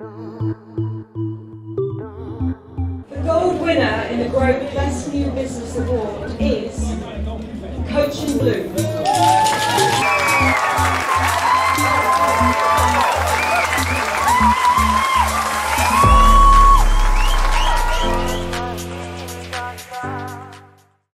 The gold winner in the Grow Best New Business Award is Coaching Blue.